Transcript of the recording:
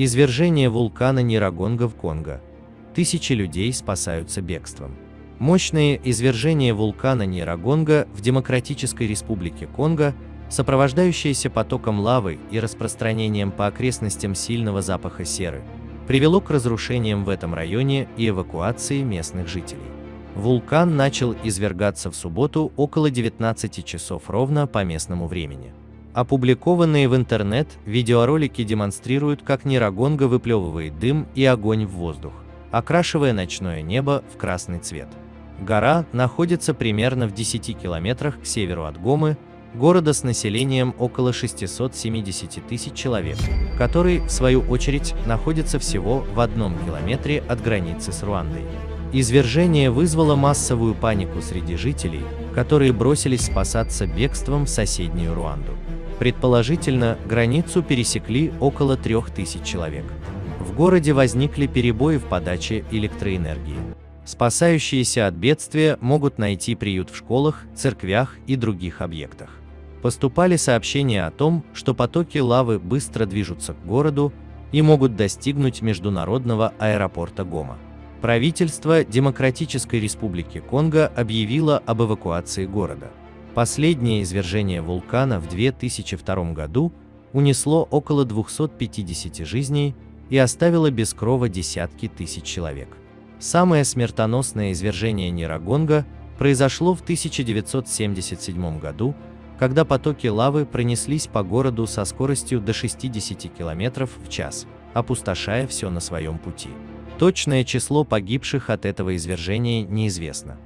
Извержение вулкана Ньирагонго в Конго. Тысячи людей спасаются бегством. Мощные извержения вулкана Ньирагонго в Демократической Республике Конго, сопровождающиеся потоком лавы и распространением по окрестностям сильного запаха серы, привело к разрушениям в этом районе и эвакуации местных жителей. Вулкан начал извергаться в субботу около 19 часов ровно по местному времени. Опубликованные в интернет видеоролики демонстрируют, как Ньирагонго выплевывает дым и огонь в воздух, окрашивая ночное небо в красный цвет. Гора находится примерно в 10 километрах к северу от Гомы, города с населением около 670 тысяч человек, который, в свою очередь, находится всего в 1 километре от границы с Руандой. Извержение вызвало массовую панику среди жителей, которые бросились спасаться бегством в соседнюю Руанду. Предположительно, границу пересекли около 3000 человек. В городе возникли перебои в подаче электроэнергии. Спасающиеся от бедствия могут найти приют в школах, церквях и других объектах. Поступали сообщения о том, что потоки лавы быстро движутся к городу и могут достигнуть международного аэропорта Гома. Правительство Демократической Республики Конго объявило об эвакуации города. Последнее извержение вулкана в 2002 году унесло около 250 жизней и оставило без крова десятки тысяч человек. Самое смертоносное извержение Ньирагонго произошло в 1977 году, когда потоки лавы пронеслись по городу со скоростью до 60 км в час, опустошая все на своем пути. Точное число погибших от этого извержения неизвестно.